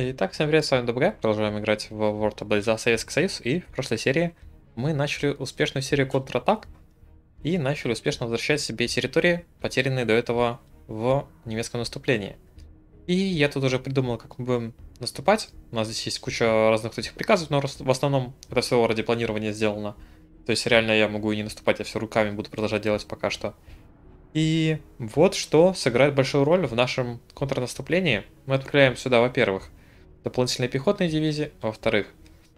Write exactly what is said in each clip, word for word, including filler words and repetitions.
Итак, всем привет, с вами ДБГ, продолжаем играть в World Ablaze за Советский Союз, и в прошлой серии мы начали успешную серию контратак и начали успешно возвращать себе территории, потерянные до этого в немецком наступлении. И я тут уже придумал, как мы будем наступать. У нас здесь есть куча разных этих приказов, но в основном это все ради планирования сделано. То есть реально я могу и не наступать, я все руками буду продолжать делать пока что. И вот что сыграет большую роль в нашем контрнаступлении. Мы отправляем сюда, во-первых, дополнительные пехотные дивизии, во-вторых,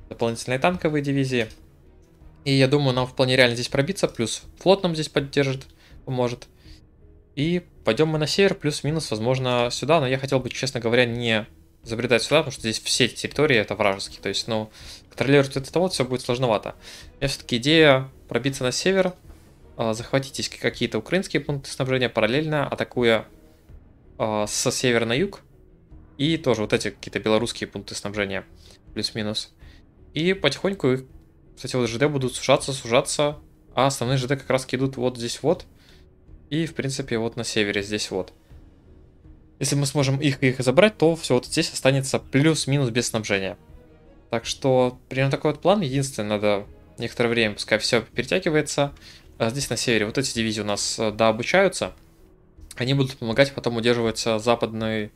дополнительные танковые дивизии. И я думаю, нам вполне реально здесь пробиться, плюс флот нам здесь поддержит, поможет. И пойдем мы на север, плюс-минус, возможно, сюда, но я хотел бы, честно говоря, не забредать сюда, потому что здесь все территории это вражеские, то есть, ну, контролировать это вот все будет сложновато. У меня все-таки идея пробиться на север, захватить какие-то украинские пункты снабжения, параллельно атакуя со севера на юг. И тоже вот эти какие-то белорусские пункты снабжения, плюс-минус. И потихоньку их, кстати, вот ЖД будут сужаться, сужаться, а основные ЖД как раз идут вот здесь вот. И, в принципе, вот на севере здесь вот. Если мы сможем их, их забрать, то все вот здесь останется плюс-минус без снабжения. Так что, примерно такой вот план. Единственное, надо некоторое время, пускай все перетягивается. А здесь на севере вот эти дивизии у нас дообучаются. Они будут помогать потом удерживать западный...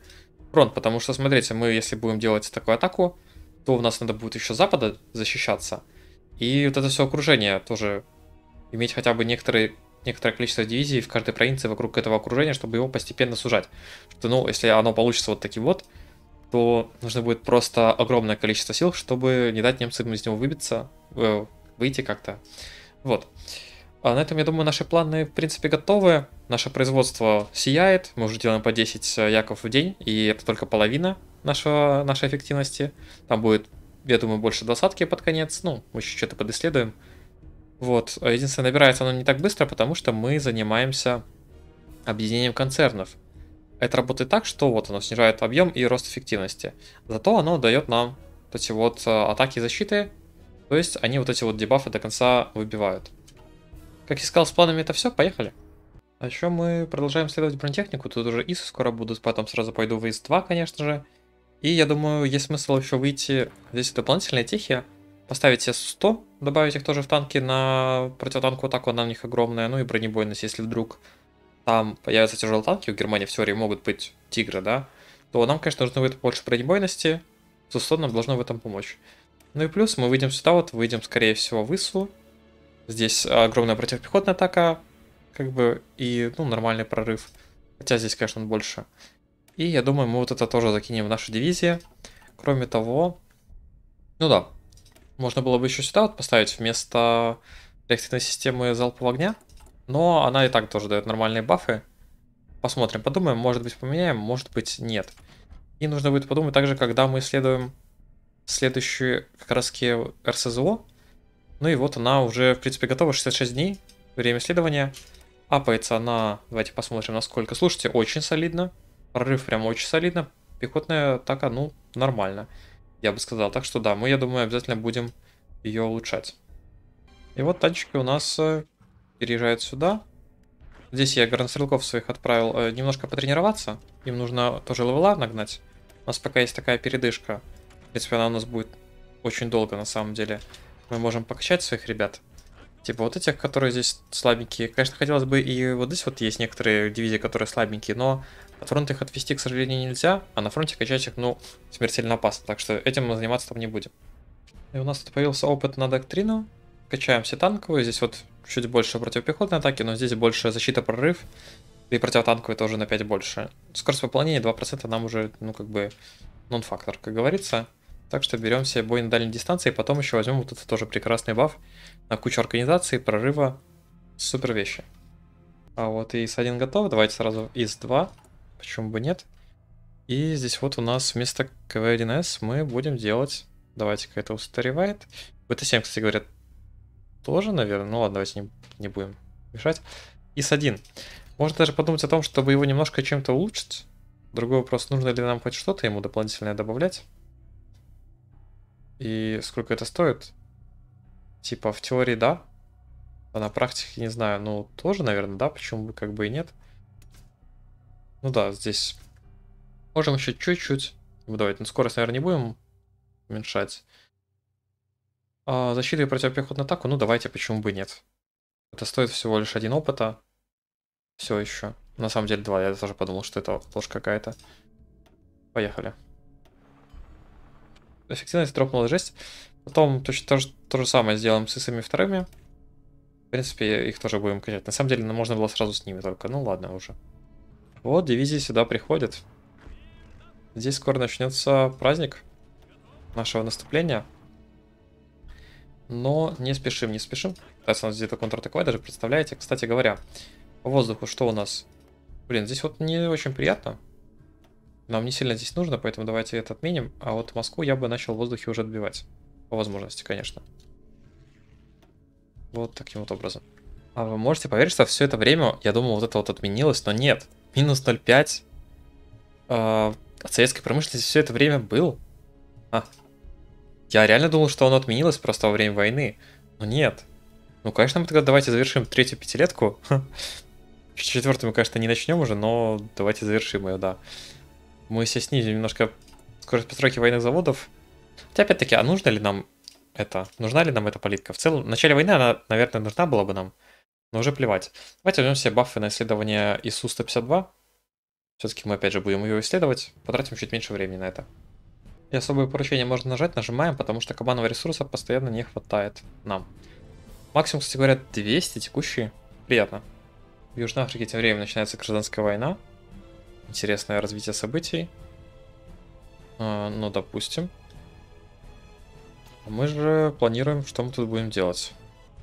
Потому что, смотрите, мы если будем делать такую атаку, то у нас надо будет еще с запада защищаться. И вот это все окружение тоже иметь хотя бы некоторые, некоторое количество дивизий в каждой провинции вокруг этого окружения, чтобы его постепенно сужать. Что, ну, если оно получится вот таким вот, то нужно будет просто огромное количество сил, чтобы не дать немцам из него выбиться, выйти как-то. Вот. А на этом, я думаю, наши планы, в принципе, готовы. Наше производство сияет. Мы уже делаем по десять яков в день, и это только половина нашего, нашей эффективности. Там будет, я думаю, больше двадцатки под конец. Ну, мы еще что-то подисследуем. Вот. Единственное, набирается оно не так быстро, потому что мы занимаемся объединением концернов. Это работает так, что вот оно снижает объем и рост эффективности. Зато оно дает нам вот эти вот атаки и защиты. То есть они вот эти вот дебафы до конца выбивают. Как я сказал, с планами это все, поехали. А еще мы продолжаем следовать бронетехнику, тут уже ИСы скоро будут, потом сразу пойду в ИС два, конечно же. И я думаю, есть смысл еще выйти, здесь дополнительные техи, поставить себе сто, добавить их тоже в танки на противотанковую атаку, она у них огромная, ну и бронебойность, если вдруг там появятся тяжелые танки, у Германии в теории могут быть тигры, да, то нам, конечно, нужно будет больше бронебойности, сто нам должно в этом помочь. Ну и плюс мы выйдем сюда, вот выйдем, скорее всего, в ИСу. Здесь огромная противопехотная атака, как бы, и, ну, нормальный прорыв. Хотя здесь, конечно, он больше. И я думаю, мы вот это тоже закинем в нашу дивизию. Кроме того, ну да, можно было бы еще сюда вот поставить вместо реактивной системы залпового огня. Но она и так тоже дает нормальные бафы. Посмотрим, подумаем, может быть поменяем, может быть нет. И нужно будет подумать также, когда мы исследуем следующую как раз РСЗО. Ну и вот она уже, в принципе, готова, шестьдесят шесть дней, время исследования. Апается она, давайте посмотрим, насколько. Слушайте, очень солидно, прорыв прям очень солидно, пехотная атака, ну, нормально, я бы сказал. Так что да, мы, я думаю, обязательно будем ее улучшать. И вот танчики у нас переезжают сюда. Здесь я горнострелков своих отправил немножко потренироваться, им нужно тоже левела нагнать. У нас пока есть такая передышка, в принципе, она у нас будет очень долго на самом деле. Мы можем покачать своих ребят. Типа вот этих, которые здесь слабенькие. Конечно, хотелось бы и вот здесь вот есть некоторые дивизии, которые слабенькие, но от фронта их отвести, к сожалению, нельзя. А на фронте качать их, ну, смертельно опасно. Так что этим мы заниматься там не будем. И у нас тут появился опыт на доктрину. Качаем все танковые. Здесь вот чуть больше противопехотной атаки, но здесь больше защита, прорыв. И противотанковые тоже на пять больше. Скорость выполнения два процента нам уже, ну, как бы, нон-фактор, как говорится. Так что берем себе бой на дальней дистанции, и потом еще возьмем вот этот тоже прекрасный баф на кучу организации, прорыва, супер вещи. А вот и ИС один готов, давайте сразу ИС два, почему бы нет. И здесь вот у нас вместо КВ один С мы будем делать, давайте-ка это устаревает. БТ семь, кстати говоря, тоже, наверное, ну ладно, давайте не, не будем мешать. ИС один, можно даже подумать о том, чтобы его немножко чем-то улучшить. Другой вопрос, нужно ли нам хоть что-то ему дополнительное добавлять. И сколько это стоит? Типа, в теории, да. А на практике, не знаю, ну, тоже, наверное, да, почему бы как бы и нет. Ну да, здесь можем еще чуть-чуть выдавать. Но скорость, наверное, не будем уменьшать. А защиту и противопехотную атаку, ну давайте, почему бы нет. Это стоит всего лишь один опыта. Все еще. На самом деле два, я тоже подумал, что это ложь какая-то. Поехали. Эффективность дропнула жесть. Потом точно то же, то же самое сделаем с исами вторыми. В принципе, их тоже будем качать. На самом деле, ну, можно было сразу с ними только. Ну ладно уже. Вот, дивизии сюда приходят. Здесь скоро начнется праздник нашего наступления. Но не спешим, не спешим. Пытается у нас где-то контратаковать даже, представляете? Кстати говоря, по воздуху что у нас? Блин, здесь вот не очень приятно. Нам не сильно здесь нужно, поэтому давайте это отменим. А вот Москву я бы начал в воздухе уже отбивать. По возможности, конечно. Вот таким вот образом. А вы можете поверить, что все это время, я думал, вот это вот отменилось, но нет. Минус ноль пять э, от советской промышленности все это время был. А. Я реально думал, что оно отменилось просто во время войны. Но нет. Ну, конечно, мы тогда давайте завершим третью пятилетку. С четвертой мы, конечно, не начнем уже, но давайте завершим ее, да. Мы все снизим немножко скорость постройки военных заводов. Хотя, опять-таки, а нужно ли нам это? Нужна ли нам эта политика? В целом, в начале войны она, наверное, нужна была бы нам, но уже плевать. Давайте возьмем все бафы на исследование ИСУ сто пятьдесят два. Все-таки мы, опять же, будем ее исследовать. Потратим чуть меньше времени на это. И особые поручения можно нажать, нажимаем, потому что командного ресурса постоянно не хватает нам. Максимум, кстати говоря, двести текущие. Приятно. В Южной Африке тем временем начинается гражданская война. Интересное развитие событий. А, ну, допустим. Мы же планируем, что мы тут будем делать.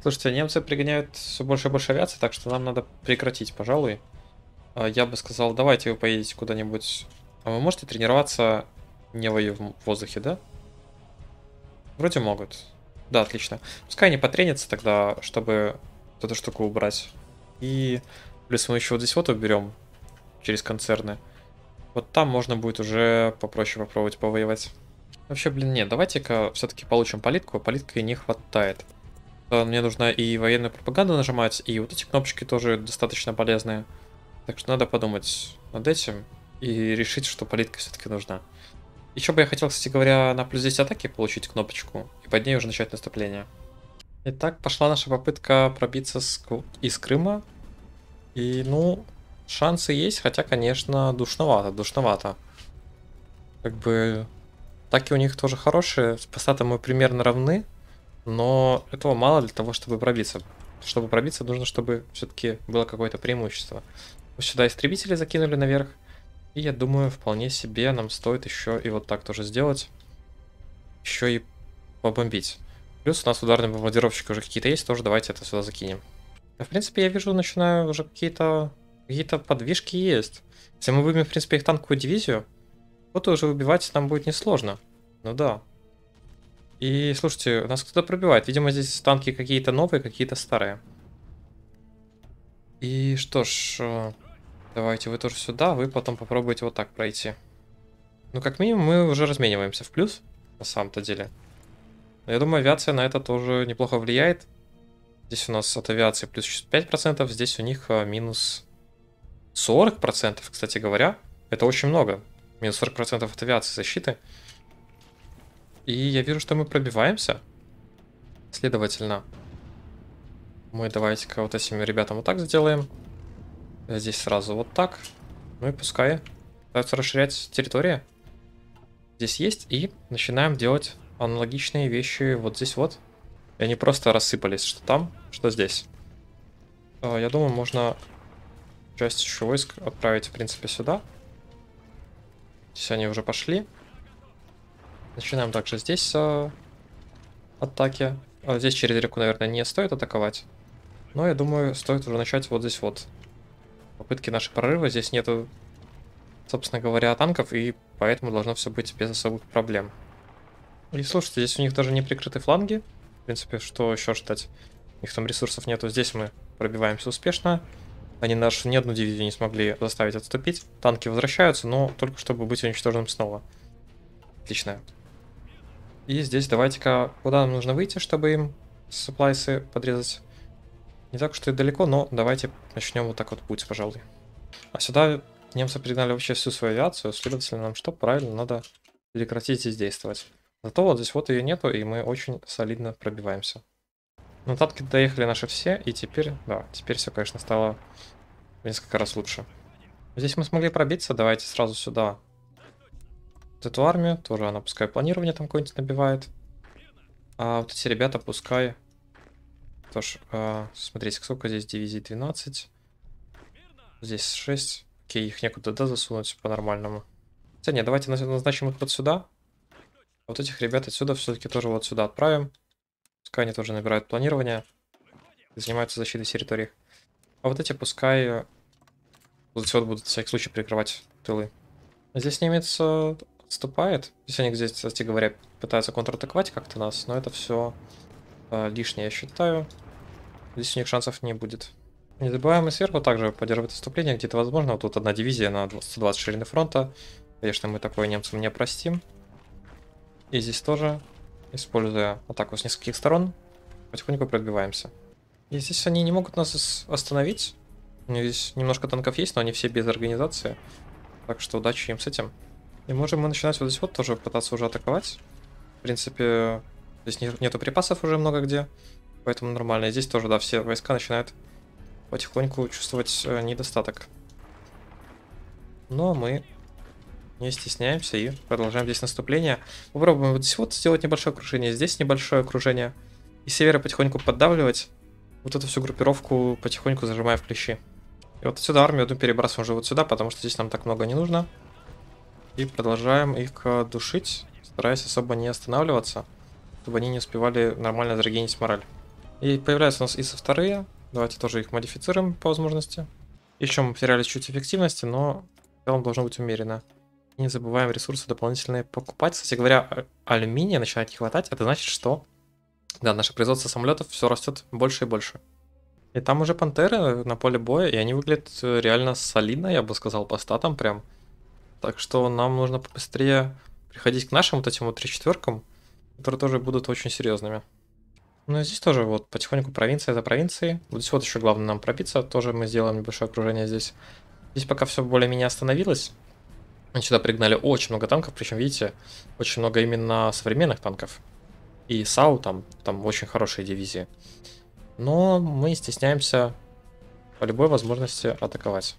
Слушайте, немцы пригоняют все больше и больше авиации, так что нам надо прекратить, пожалуй. А, я бы сказал, давайте вы поедете куда-нибудь. А вы можете тренироваться, не воюя в воздухе, да? Вроде могут. Да, отлично. Пускай они потренятся тогда, чтобы вот эту штуку убрать. И плюс мы еще вот здесь вот уберем. Через концерны. Вот там можно будет уже попроще попробовать повоевать. Вообще, блин, нет, давайте-ка все-таки получим политку. Политки не хватает. Мне нужно и военную пропаганду нажимать, и вот эти кнопочки тоже достаточно полезные. Так что надо подумать над этим и решить, что политка все-таки нужна. Еще бы я хотел, кстати говоря, на плюс десять атаки получить кнопочку, и под ней уже начать наступление. Итак, пошла наша попытка пробиться с... из Крыма. И, ну... шансы есть, хотя, конечно, душновато, душновато. Как бы, атаки у них тоже хорошие, с пассатом мы примерно равны, но этого мало для того, чтобы пробиться. Чтобы пробиться, нужно, чтобы все-таки было какое-то преимущество. Вот сюда истребители закинули наверх, и я думаю, вполне себе нам стоит еще и вот так тоже сделать. Еще и побомбить. Плюс у нас ударные бомбардировщики уже какие-то есть, тоже давайте это сюда закинем. В принципе, я вижу, начинаю уже какие-то... Какие-то подвижки есть. Если мы выбьем, в принципе, их танковую дивизию, вот уже убивать нам будет несложно. Ну да. И, слушайте, нас кто-то пробивает. Видимо, здесь танки какие-то новые, какие-то старые. И что ж, давайте вы тоже сюда, вы потом попробуйте вот так пройти. Ну, как минимум, мы уже размениваемся в плюс, на самом-то деле. Но я думаю, авиация на это тоже неплохо влияет. Здесь у нас от авиации плюс пять процентов, здесь у них минус... сорок процентов, кстати говоря, это очень много. Минус сорок процентов от авиации защиты. И я вижу, что мы пробиваемся. Следовательно, мы давайте-ка вот этим ребятам вот так сделаем. Здесь сразу вот так. Ну и пускай пытаются расширять территории. Здесь есть. И начинаем делать аналогичные вещи вот здесь вот. И они просто рассыпались, что там, что здесь. Я думаю, можно... часть еще войск отправить, в принципе, сюда. Здесь они уже пошли. Начинаем также здесь э, атаки. А здесь через реку, наверное, не стоит атаковать. Но, я думаю, стоит уже начать вот здесь вот. Попытки наши прорыва. Здесь нету, собственно говоря, танков, и поэтому должно все быть без особых проблем. И слушайте, здесь у них даже не прикрыты фланги. В принципе, что еще ждать? У них там ресурсов нету. Здесь мы пробиваемся успешно. Они нашу ни одну дивизию не смогли заставить отступить. Танки возвращаются, но только чтобы быть уничтоженным снова. Отлично. И здесь давайте-ка... Куда нам нужно выйти, чтобы им сапплайсы подрезать? Не так что и далеко, но давайте начнем вот так вот путь, пожалуй. А сюда немцы пригнали вообще всю свою авиацию. Следовательно, нам что? Правильно, надо прекратить здесь действовать. Зато вот здесь вот ее нету, и мы очень солидно пробиваемся. Но танки доехали наши все, и теперь, да, теперь все, конечно, стало несколько раз лучше. Здесь мы смогли пробиться, давайте сразу сюда. Вот эту армию, тоже она пускай планирование там какое-нибудь набивает. А вот эти ребята пускай... Тоже, э, смотрите, сколько здесь дивизий, двенадцать. Здесь шесть. Окей, их некуда, да, засунуть по-нормальному. Хотя нет, давайте назначим их вот сюда. Вот этих ребят отсюда все-таки тоже вот сюда отправим. Пускай они тоже набирают планирование. Занимаются защитой территории. А вот эти пускай... Вот отсюда будут в всякий случай прикрывать тылы. Здесь немец отступает. Здесь они, кстати говоря, пытаются контратаковать как-то нас, но это все э, лишнее, я считаю. Здесь у них шансов не будет. Не забываем и сверху также поддерживать отступление, где-то возможно. Вот тут одна дивизия на сто двадцать ширины фронта. Конечно, мы такое немцам не простим. И здесь тоже, используя атаку с нескольких сторон, потихоньку пробиваемся. И здесь они не могут нас остановить. У них здесь немножко танков есть, но они все без организации. Так что удачи им с этим. И можем мы начинать вот здесь вот тоже пытаться уже атаковать. В принципе, здесь не, нету припасов уже много где. Поэтому нормально. И здесь тоже, да, все войска начинают потихоньку чувствовать э, недостаток. Но мы не стесняемся и продолжаем здесь наступление. Попробуем вот здесь вот сделать небольшое окружение. Здесь небольшое окружение. И с севера потихоньку поддавливать. Вот эту всю группировку потихоньку зажимая в клещи. И вот отсюда армию одну перебрасываем уже вот сюда, потому что здесь нам так много не нужно. И продолжаем их душить, стараясь особо не останавливаться, чтобы они не успевали нормально зарегенить мораль. И появляются у нас ИСы вторые. Давайте тоже их модифицируем по возможности. Еще мы потеряли чуть эффективности, но в целом должно быть умеренно. И не забываем ресурсы дополнительные покупать. Кстати говоря, алюминия начинает не хватать. Это значит, что да, наше производство самолетов все растет больше и больше. И там уже пантеры на поле боя, и они выглядят реально солидно, я бы сказал, по статам прям. Так что нам нужно побыстрее приходить к нашим вот этим вот три-четверкам, которые тоже будут очень серьезными. Ну и здесь тоже вот потихоньку провинция за провинцией. Вот здесь вот еще главное нам пробиться, тоже мы сделаем небольшое окружение здесь. Здесь пока все более-менее остановилось. Мы сюда пригнали очень много танков, причем, видите, очень много именно современных танков. И САУ там, там очень хорошие дивизии. Но мы стесняемся по любой возможности атаковать.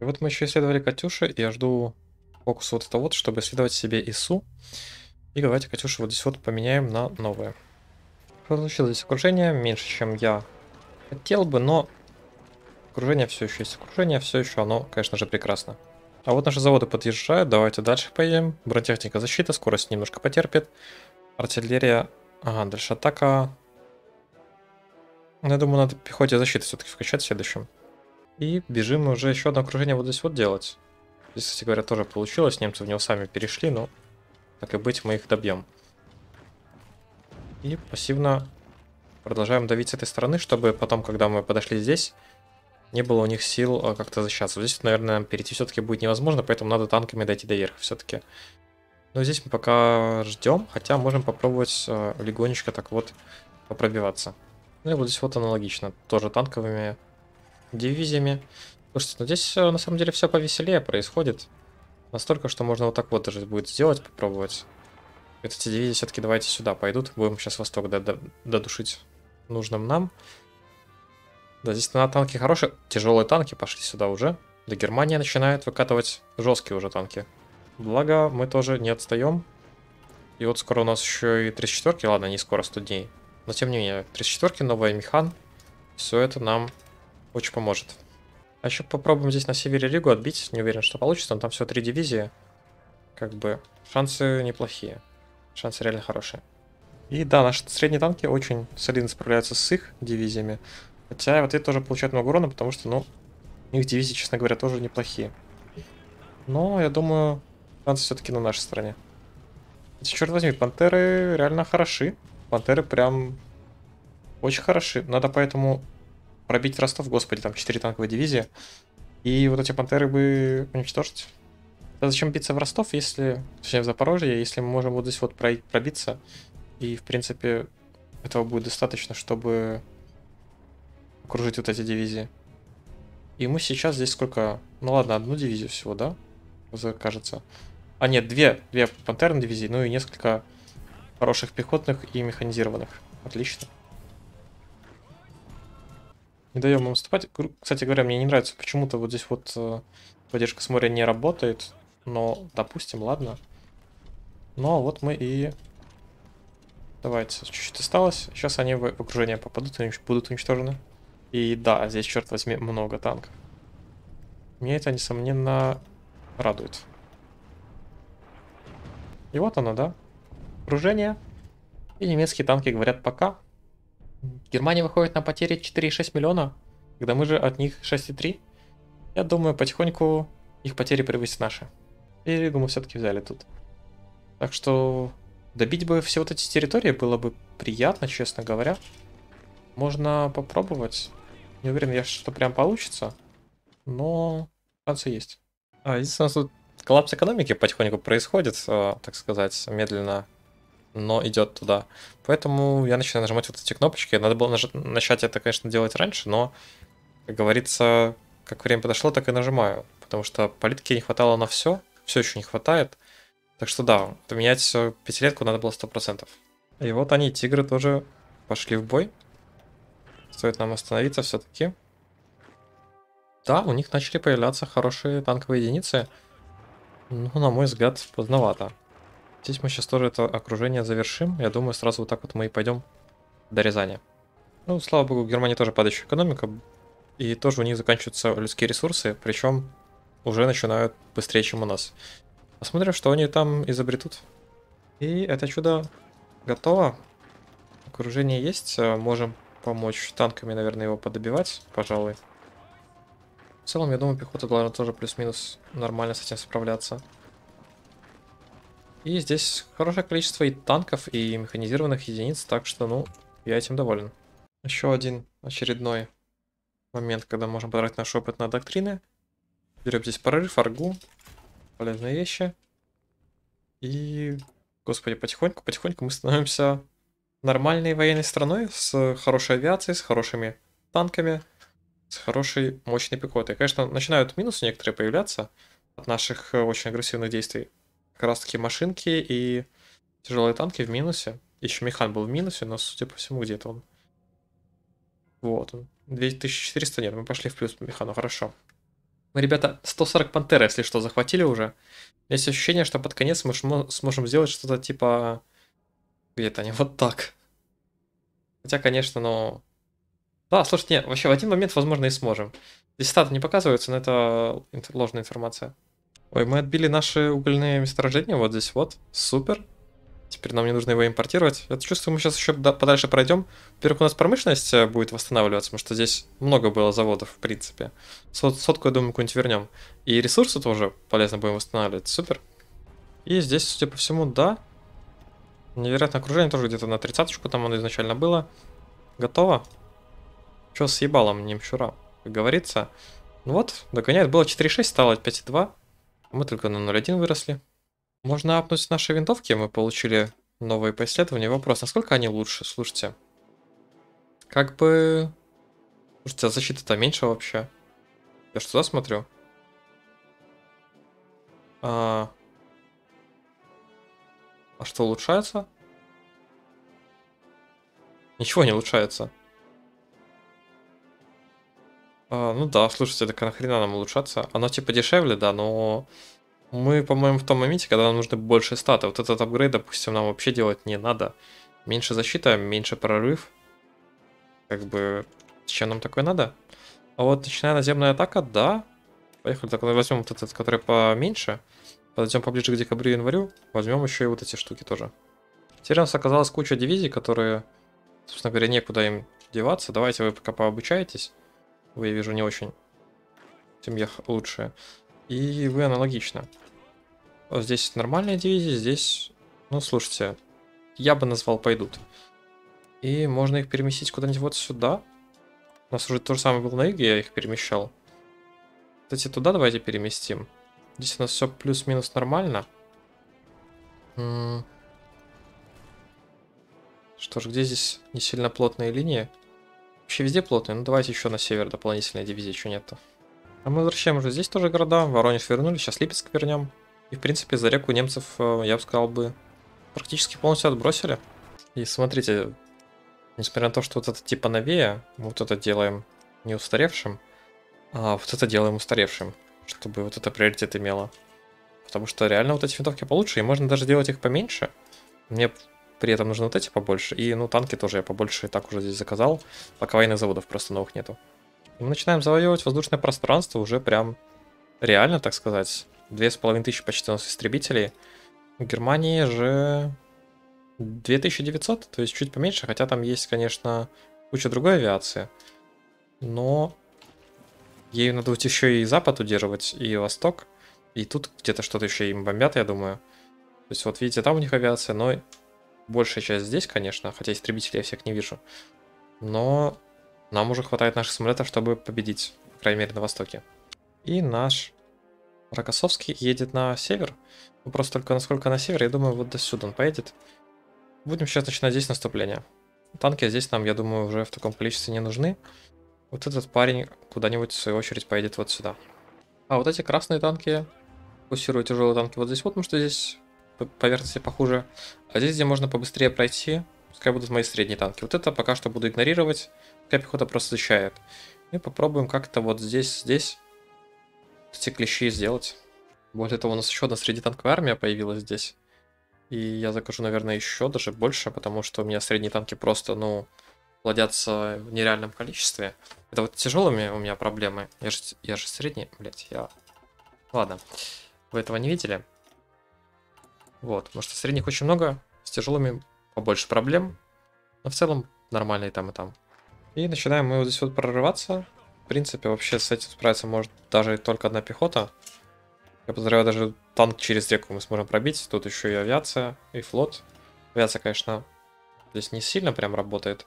И вот мы еще исследовали Катюши, и я жду фокус вот это вот, чтобы исследовать себе ИСУ. И давайте Катюши вот здесь вот поменяем на новые. Получилось здесь окружение, меньше, чем я хотел бы, но окружение все еще есть, окружение все еще, оно, конечно же, прекрасно. А вот наши заводы подъезжают, давайте дальше поедем. Бронетехника защита, скорость немножко потерпит. Артиллерия, ага, дальше атака. Я думаю, надо пехоте защиты все-таки вкачать в следующем. И бежим уже еще одно окружение вот здесь вот делать. Здесь, кстати говоря, тоже получилось. Немцы в него сами перешли, но так и быть, мы их добьем. И пассивно продолжаем давить с этой стороны, чтобы потом, когда мы подошли здесь, не было у них сил как-то защищаться. Здесь, наверное, нам перейти все-таки будет невозможно, поэтому надо танками дойти до верха все-таки. Но здесь мы пока ждем, хотя можем попробовать легонечко так вот попробиваться. Ну и вот здесь вот аналогично, тоже танковыми дивизиями. Слушайте, ну здесь на самом деле все повеселее происходит. Настолько, что можно вот так вот даже будет сделать, попробовать. Вот эти дивизии все-таки давайте сюда пойдут. Будем сейчас восток додушить нужным нам. Да, здесь на танки хорошие, тяжелые танки пошли сюда уже. Да, Германия начинает выкатывать жесткие уже танки. Благо, мы тоже не отстаем. И вот скоро у нас еще и тридцать четыре, ладно, не скоро, сто дней. Но тем не менее, тридцать четыре, новая механ. Все это нам очень поможет. А еще попробуем здесь на севере Ригу отбить. Не уверен, что получится, но там всего три дивизии. Как бы шансы неплохие. Шансы реально хорошие. И да, наши средние танки очень солидно справляются с их дивизиями. Хотя вот это тоже получает много урона, потому что, ну, их дивизии, честно говоря, тоже неплохие. Но я думаю, шансы все-таки на нашей стороне. Черт возьми, пантеры реально хороши. Пантеры прям очень хороши. Надо поэтому пробить Ростов, господи, там четыре танковые дивизии. И вот эти пантеры бы уничтожить. Да зачем биться в Ростов, если... Точнее, в Запорожье, если мы можем вот здесь вот пробиться. И, в принципе, этого будет достаточно, чтобы окружить вот эти дивизии. И мы сейчас здесь сколько... Ну ладно, одну дивизию всего, да? Кажется. А нет, две, две пантерные дивизии, ну и несколько хороших пехотных и механизированных. Отлично. Не даем им уступать. Кстати говоря, мне не нравится почему-то вот здесь вот поддержка с моря не работает. Но, допустим, ладно. Но вот мы и... Давайте, чуть-чуть осталось. Сейчас они в окружение попадут, они будут уничтожены. И да, здесь, черт возьми, много танков. Меня это, несомненно, радует. И вот оно, да. Окружение. И немецкие танки говорят пока. Германия выходит на потери четыре и шесть миллиона, когда мы же от них шесть и три. Я думаю, потихоньку их потери превысят наши. И Ригу мы все-таки взяли тут. Так что добить бы все вот эти территории было бы приятно, честно говоря. Можно попробовать. Не уверен я, что прям получится. Но шансы есть. А, единственное, что коллапс экономики потихоньку происходит, так сказать, медленно. Но идет туда. Поэтому я начинаю нажимать вот эти кнопочки. Надо было наж... начать это, конечно, делать раньше, но, как говорится, как время подошло, так и нажимаю. Потому что политики не хватало на все. Все еще не хватает. Так что да, поменять пятилетку надо было сто процентов. И вот они, тигры, тоже пошли в бой. Стоит нам остановиться все-таки. Да, у них начали появляться хорошие танковые единицы. Ну, на мой взгляд, поздновато. Здесь мы сейчас тоже это окружение завершим. Я думаю, сразу вот так вот мы и пойдем до Рязани. Ну, слава богу, в Германии тоже падающая экономика. И тоже у них заканчиваются людские ресурсы. Причем уже начинают быстрее, чем у нас. Посмотрим, что они там изобретут. И это чудо готово. Окружение есть. Можем помочь танками, наверное, его подобивать, пожалуй. В целом, я думаю, пехота должна тоже плюс-минус нормально с этим справляться. И здесь хорошее количество и танков, и механизированных единиц, так что, ну, я этим доволен. Еще один очередной момент, когда можем потратить наш опыт на доктрины. Берем здесь прорыв, аргу, полезные вещи. И, господи, потихоньку-потихоньку мы становимся нормальной военной страной, с хорошей авиацией, с хорошими танками, с хорошей мощной пехотой. Конечно, начинают минусы некоторые появляться от наших очень агрессивных действий. Как раз таки машинки и тяжелые танки в минусе. Еще механ был в минусе, но, судя по всему, где-то он. Вот он. две тысячи четыреста, нет, мы пошли в плюс механу, хорошо. Мы, ребята, сто сорок пантер, если что, захватили уже. Есть ощущение, что под конец мы сможем сделать что-то типа... Где-то они вот так. Хотя, конечно, но... Да, слушайте, нет, вообще в один момент, возможно, и сможем. Здесь статы не показываются, но это ложная информация. Ой, мы отбили наши угольные месторождения вот здесь вот. Супер. Теперь нам не нужно его импортировать. Я чувствую, мы сейчас еще подальше пройдем. Во-первых, у нас промышленность будет восстанавливаться, потому что здесь много было заводов, в принципе. Сот, сотку, я думаю, какую-нибудь вернем. И ресурсы тоже полезно будем восстанавливать. Супер. И здесь, судя по всему, да. Невероятное окружение тоже где-то на тридцаточку, там оно изначально было. Готово. Че с ебалом, немчура, как говорится. Ну вот, догоняет. Было четыре и шесть, стало пять и два. Мы только на ноль и один выросли. Можно апнуть наши винтовки. Мы получили новые поисследования. Вопрос, насколько они лучше? Слушайте. Как бы... Слушайте, а защита-то меньше вообще. Я что-то смотрю. А... а что улучшается? Ничего не улучшается. Ну да, слушайте, так нахрена нам улучшаться? Оно типа дешевле, да, но мы, по-моему, в том моменте, когда нам нужно больше стата. Вот этот апгрейд, допустим, нам вообще делать не надо. Меньше защита, меньше прорыв. Как бы, зачем нам такое надо? А вот начиная наземная атака, да. Поехали, так возьмем вот этот, который поменьше. Подойдем поближе к декабрю и январю. Возьмем еще и вот эти штуки тоже. Теперь у нас оказалась куча дивизий, которые, собственно говоря, некуда им деваться. Давайте вы пока пообучаетесь. Вы, я вижу, не очень. В семьях лучше. И вы аналогично. Здесь нормальные дивизии, здесь... Ну, слушайте, я бы назвал пойдут. И можно их переместить куда-нибудь вот сюда. У нас уже то же самое было на юге, я их перемещал. Кстати, туда давайте переместим. Здесь у нас все плюс-минус нормально. Что ж, где здесь не сильно плотные линии? Вообще везде плотные, ну давайте еще на север дополнительные дивизии, еще нет-то. А мы возвращаем уже здесь тоже города, Воронеж вернули, сейчас Липецк вернем. И в принципе за реку немцев, я бы сказал, бы практически полностью отбросили. И смотрите, несмотря на то, что вот это типа новее, вот это делаем не устаревшим, а вот это делаем устаревшим, чтобы вот это приоритет имело. Потому что реально вот эти винтовки получше, и можно даже делать их поменьше. Мне при этом нужны вот эти побольше. И ну танки тоже я побольше и так уже здесь заказал, пока военных заводов просто новых нету. И мы начинаем завоевывать воздушное пространство уже прям реально, так сказать. две тысячи пятьсот почти у нас истребителей. В Германии же две тысячи девятьсот, то есть чуть поменьше, хотя там есть, конечно, куча другой авиации. Но ею надо вот еще и Запад удерживать, и Восток. И тут где-то что-то еще им бомбят, я думаю. То есть вот видите, там у них авиация, но большая часть здесь, конечно, хотя истребителей я всех не вижу. Но нам уже хватает наших самолетов, чтобы победить, по крайней мере, на Востоке. И наш Рокоссовский едет на север. Вопрос только, насколько на север, я думаю, вот до сюда он поедет. Будем сейчас начинать здесь наступление. Танки здесь нам, я думаю, уже в таком количестве не нужны. Вот этот парень куда-нибудь, в свою очередь, поедет вот сюда. А вот эти красные танки, фокусирую тяжелые танки вот здесь вот, потому что здесь поверхности похуже. А здесь, где можно побыстрее пройти, пускай будут мои средние танки. Вот это пока что буду игнорировать, пускай пехота просто защищает. И попробуем как-то вот здесь, здесь эти клещи сделать. Более того, у нас еще одна среднетанковая армия появилась здесь. И я закажу, наверное, еще даже больше, потому что у меня средние танки просто, ну, плодятся в нереальном количестве. Это вот тяжелыми у меня проблемы. Я же, я же средний, блять, я... Ладно, вы этого не видели. Вот, потому что средних очень много, с тяжелыми побольше проблем. Но в целом нормально и там, и там. И начинаем мы вот здесь вот прорываться. В принципе, вообще с этим справиться может даже только одна пехота. Я подозреваю, даже танк через реку мы сможем пробить. Тут еще и авиация, и флот. Авиация, конечно, здесь не сильно прям работает.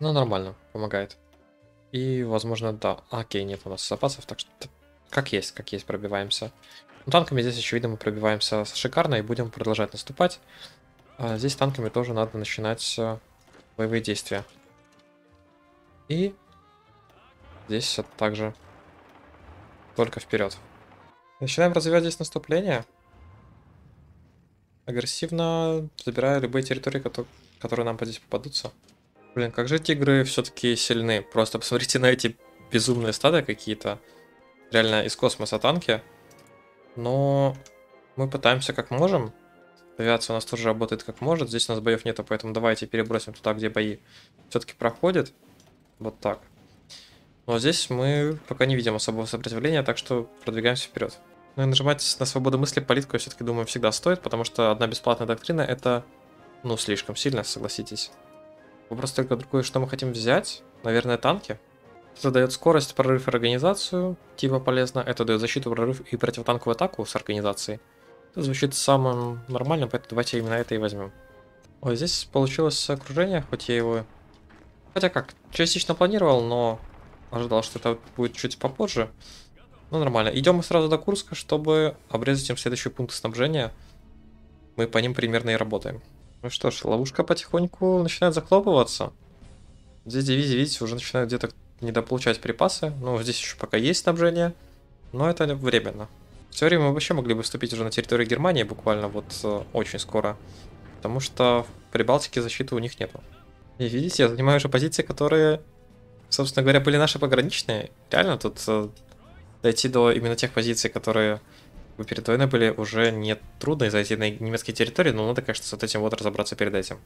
Но нормально, помогает. И, возможно, да. Окей, нет у нас запасов, так что как есть, как есть пробиваемся. Но танками здесь, очевидно, мы пробиваемся шикарно и будем продолжать наступать. А здесь танками тоже надо начинать боевые действия. И... здесь это также только вперед. Начинаем развивать здесь наступление. Агрессивно забираю любые территории, которые нам здесь попадутся. Блин, как же тигры все-таки сильны. Просто посмотрите на эти безумные стада какие-то. Реально из космоса танки. Но мы пытаемся как можем. Авиация у нас тоже работает как может. Здесь у нас боев нету, поэтому давайте перебросим туда, где бои все-таки проходят. Вот так. Но здесь мы пока не видим особого сопротивления, так что продвигаемся вперед. Ну и нажимать на свободу мысли, политику, я все-таки думаю, всегда стоит, потому что одна бесплатная доктрина это, ну, слишком сильно, согласитесь. Вопрос только другой, что мы хотим взять? Наверное, танки. Это дает скорость, прорыв и организацию, типа полезно. Это дает защиту, прорыв и противотанковую атаку с организацией. Это звучит самым нормальным, поэтому давайте именно это и возьмем. Ой, здесь получилось окружение, хоть я его... Хотя как, частично планировал, но... ожидал, что это будет чуть попозже. Но нормально. Идем мы сразу до Курска, чтобы обрезать им следующие пункты снабжения. Мы по ним примерно и работаем. Ну что ж, ловушка потихоньку начинает захлопываться. Здесь дивизии, видите, уже начинают где-то недополучать припасы. Ну, здесь еще пока есть снабжение, но это временно. В теории мы вообще могли бы вступить уже на территорию Германии буквально вот э, очень скоро. Потому что в Прибалтике защиты у них нету. И видите, я занимаю уже позиции, которые... собственно говоря, были наши пограничные. Реально тут э, дойти до именно тех позиций, которые перед войной были, уже не трудно. И зайти на немецкие территории, но надо, конечно, с вот этим вот разобраться перед этим.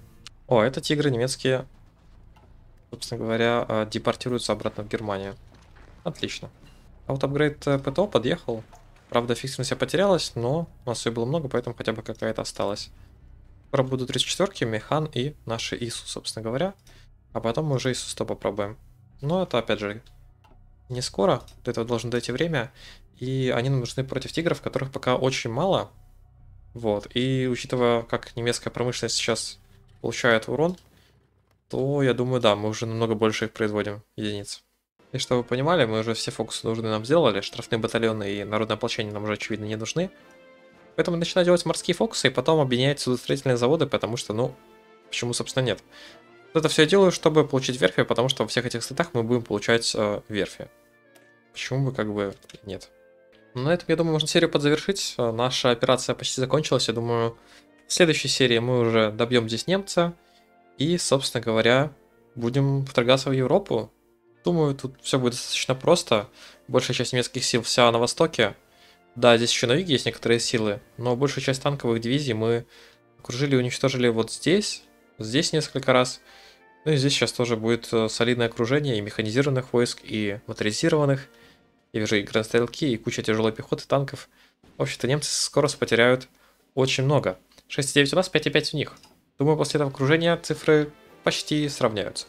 О, это тигры немецкие, собственно говоря, э, депортируются обратно в Германию. Отлично. А вот апгрейд э, ПТО подъехал. Правда, фиксированность потерялась, но у нас ее было много, поэтому хотя бы какая-то осталась. Скоро будут тридцать четвёрки, Механ и наши ИСУ, собственно говоря. А потом мы уже ИСУ сто попробуем. Но это, опять же, не скоро, до этого должно дойти время, и они нам нужны против тигров, которых пока очень мало, вот, и учитывая, как немецкая промышленность сейчас получает урон, то, я думаю, да, мы уже намного больше их производим, единиц. И чтобы вы понимали, мы уже все фокусы нужные нам сделали, штрафные батальоны и народное ополчение нам уже, очевидно, не нужны, поэтому начинаю делать морские фокусы и потом объединять судостроительные заводы, потому что, ну, почему, собственно, нет. Это все я делаю, чтобы получить верфи, потому что во всех этих слотах мы будем получать э, верфи. Почему бы как бы нет? На этом, я думаю, можно серию подзавершить. Наша операция почти закончилась. Я думаю, в следующей серии мы уже добьем здесь немца. И, собственно говоря, будем вторгаться в Европу. Думаю, тут все будет достаточно просто. Большая часть немецких сил вся на востоке. Да, здесь еще на юге есть некоторые силы. Но большую часть танковых дивизий мы окружили и уничтожили вот здесь. Здесь несколько раз. Ну и здесь сейчас тоже будет солидное окружение и механизированных войск, и моторизированных. Я вижу и гранатстрелки, и куча тяжелой пехоты, танков. В общем-то, немцы скоро потеряют очень много. шесть и девять у нас, пять и пять у них. Думаю, после этого окружения цифры почти сравняются.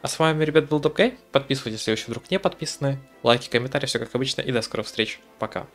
А с вами, ребят, был ДБГ. Подписывайтесь, если еще вдруг не подписаны. Лайки, комментарии, все как обычно. И до скорых встреч. Пока.